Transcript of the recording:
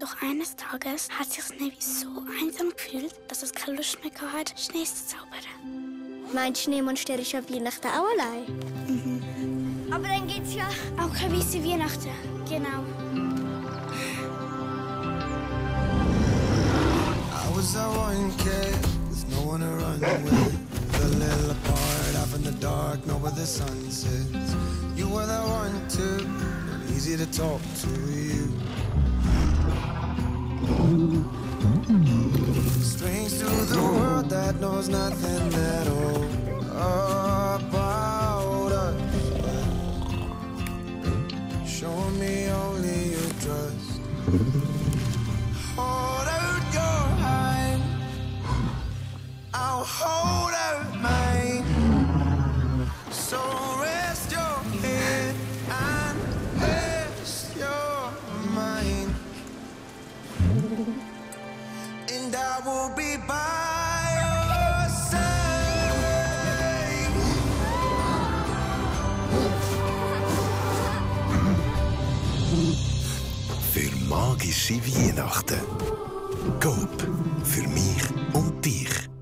Doch eines Tages hat sich Nevi so einsam gefühlt, dass es keine Lust mehr hatte, Schnee zu zaubern. Mein Schneemonster ist auf Weihnachten auch allein. Mhm. Aber dann gibt es ja auch keine weiße Weihnachten. Genau. I was a one kid with no one to run with. The little apart, off in the dark, know where the sun sits. You were the one too, not easy to talk to you. Strange to the world that knows nothing at all about us. Show me only your trust. Hold out your hand, I'll hold out mine. So rest your head and rest your mind. And I will be by your side. Für magische Weihnachten. Coop. Für mich und dich.